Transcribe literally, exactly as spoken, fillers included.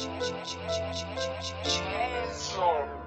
Chainsaw.